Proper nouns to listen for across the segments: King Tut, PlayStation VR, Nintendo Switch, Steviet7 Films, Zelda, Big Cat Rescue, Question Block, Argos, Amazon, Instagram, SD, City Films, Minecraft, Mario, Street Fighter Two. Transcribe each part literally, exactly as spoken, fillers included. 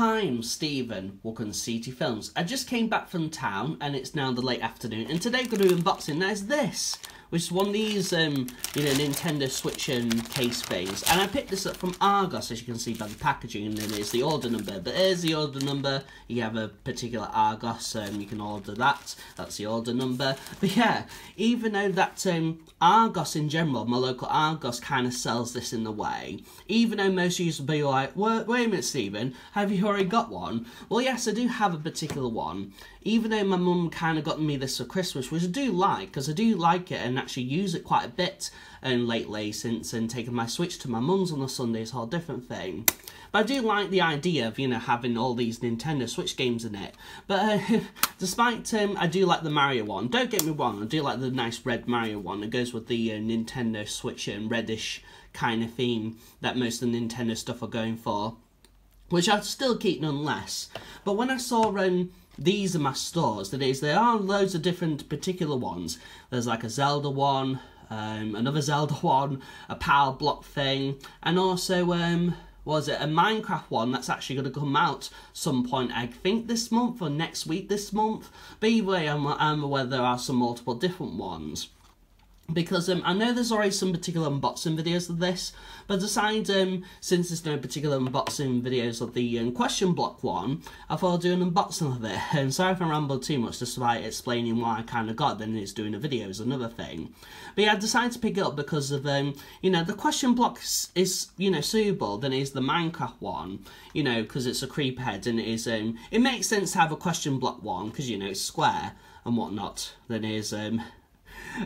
I'm Steven, welcome to City Films. I just came back from town and it's now the late afternoon, and today we're going to do unboxing. There's this, which is one of these um, you know, Nintendo Switch and case things, and I picked this up from Argos, as you can see by the packaging, and then there's the order number. But here's the order number, you have a particular Argos, and um, you can order that, that's the order number. But yeah, even though that um, Argos in general, my local Argos kind of sells this in the way, even though most users will be like, wait, wait a minute Steven, have you already got one? Well, yes, I do have a particular one, even though my mum kind of got me this for Christmas, which I do like, because I do like it and actually use it quite a bit and um, lately, since and taking my Switch to my mum's on a Sunday is a whole different thing. But I do like the idea of, you know, having all these Nintendo Switch games in it. But uh, despite, um, I do like the Mario one. Don't get me wrong, I do like the nice red Mario one. It goes with the uh, Nintendo Switch and reddish kind of theme that most of the Nintendo stuff are going for, which I'd still keep nonetheless. But when I saw um, these are my stores, that is, there are loads of different particular ones. There's like a Zelda one, um, another Zelda one, a Power Block thing, and also, um, was it a Minecraft one that's actually going to come out some point, I think this month or next week this month. But either way, I'm, I'm aware there are some multiple different ones. Because um, I know there's already some particular unboxing videos of this, but aside, um, since there's no particular unboxing videos of the um, Question Block one, I thought I'd do an unboxing of it. And sorry if I rambled too much, just by explaining why I kind of got it, then it's doing a video is another thing. But yeah, I decided to pick it up because of, um, you know, the Question Block is, you know, suitable than it is the Minecraft one, you know, because it's a creep head, and it is, um, it makes sense to have a Question Block one, because, you know, it's square and whatnot, than it is, um,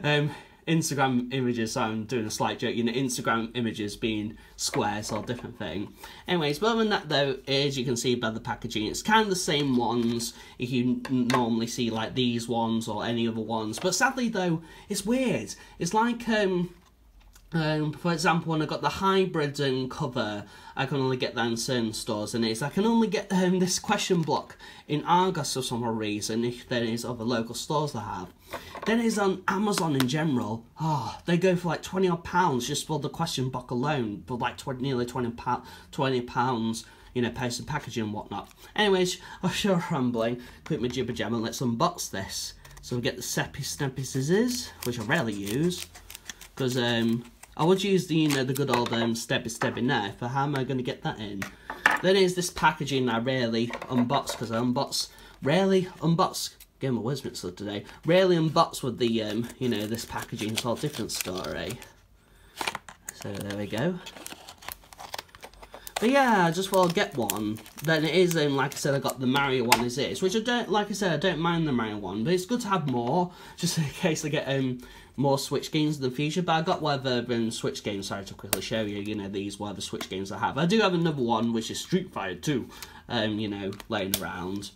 um, Instagram images. So I'm doing a slight joke, you know, Instagram images being squares or different thing. Anyways, but other than that though, as you can see by the packaging, it's kind of the same ones if you normally see, like these ones or any other ones. But sadly though, it's weird. It's like, um, um, for example, when I got the hybrid um, cover, I can only get that in certain stores, and it's I can only get um, this Question Block in Argos for some reason, if there is other local stores that have. Then it's on Amazon in general. Oh, they go for like twenty odd pounds just for the Question Block alone, for like twenty, nearly twenty pounds, you know, post and packaging and whatnot. Anyways, I'm sure rambling. Quit my jibber jam and let's unbox this. So we get the Seppy Snappy Scissors, which I rarely use, because um. I would use the, you know, the good old um, Steviet seven Films knife, but how am I going to get that in? Then is this packaging I rarely unbox, because I unbox, rarely unbox, get my words mixed up today, rarely unbox with the, um, you know, this packaging, it's all different story. So there we go. But yeah, I just thought I'd get one. Then it is, um, like I said, I got the Mario one as it is, which I don't, like I said, I don't mind the Mario one, but it's good to have more, just in case I get um, more Switch games in the future. But I got whatever um, Switch games, sorry to quickly show you, you know, these, whatever Switch games I have. I do have another one, which is Street Fighter Two, um, you know, laying around.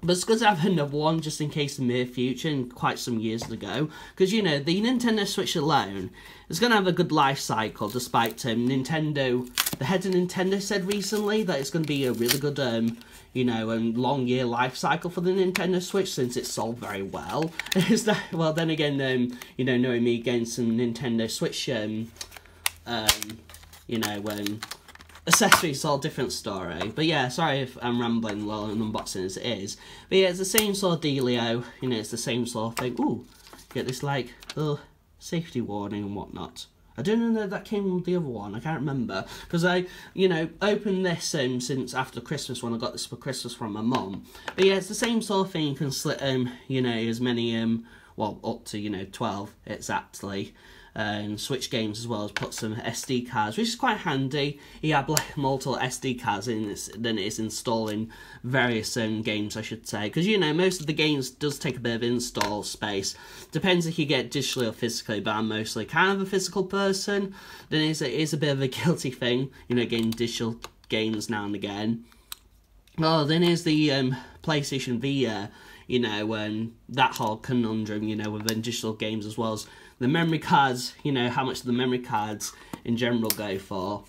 But it's good to have another one, just in case in the near future, and quite some years to go. Because, you know, the Nintendo Switch alone is going to have a good life cycle, despite um, Nintendo... The head of Nintendo said recently that it's going to be a really good, um, you know, um, long-year life cycle for the Nintendo Switch, since it's sold very well. Is that, well, then again, um, you know, knowing me, getting some Nintendo Switch, um, um, you know, um... accessories, all different story. But yeah, sorry if I'm rambling while I'm unboxing as it is. But yeah, it's the same sort of dealio, you know, it's the same sort of thing. Ooh, get this like little safety warning and whatnot. I don't know if that came with the other one, I can't remember. Because I, you know, opened this um, since after Christmas, when I got this for Christmas from my mum. But yeah, it's the same sort of thing, you can slit, um, you know, as many, um, well, up to, you know, twelve exactly. Um, Switch games, as well as put some S D cards, which is quite handy. You have like multiple S D cards in this, then it's installing various um, games, I should say, because, you know, most of the games does take a bit of install space. Depends if you get digitally or physically, but I'm mostly kind of a physical person. Then it is, it is a bit of a guilty thing, you know, getting digital games now and again. Oh, then here's the um, PlayStation V R, you know, um, that whole conundrum, you know, within digital games, as well as the memory cards, you know, how much the memory cards in general go for.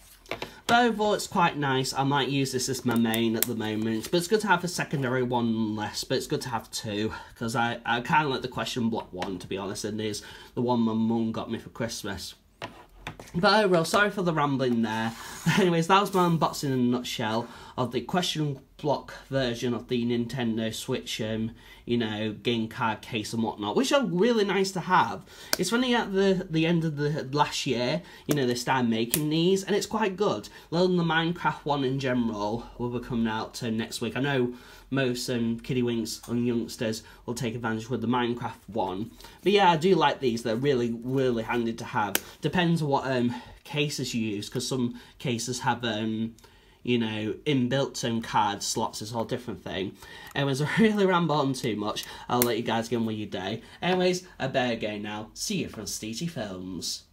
But overall, it's quite nice. I might use this as my main at the moment, but it's good to have a secondary one less, but it's good to have two, because I, I kind of like the Question Block one, to be honest, and is the one my mum got me for Christmas. But overall, sorry for the rambling there. Anyways, that was my unboxing in a nutshell of the Question Block version of the Nintendo Switch, um, you know, game card case and whatnot, which are really nice to have. It's funny, at the the end of the last year, you know, they started making these, and it's quite good. Let alone the Minecraft one in general will be coming out uh, next week. I know most um, kiddie winks and youngsters will take advantage with the Minecraft one. But yeah, I do like these. They're really, really handy to have. Depends on what um, cases you use, because some cases have, um, you know, inbuilt um, card slots. It's a whole different thing. Anyways, I really ramble on too much. I'll let you guys get on with your day. Anyways, I better go now. See you from Steviet seven Films.